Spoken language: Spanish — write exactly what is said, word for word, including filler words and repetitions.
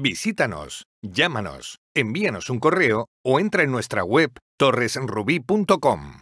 Visítanos, llámanos, envíanos un correo o entra en nuestra web torres rubí punto com.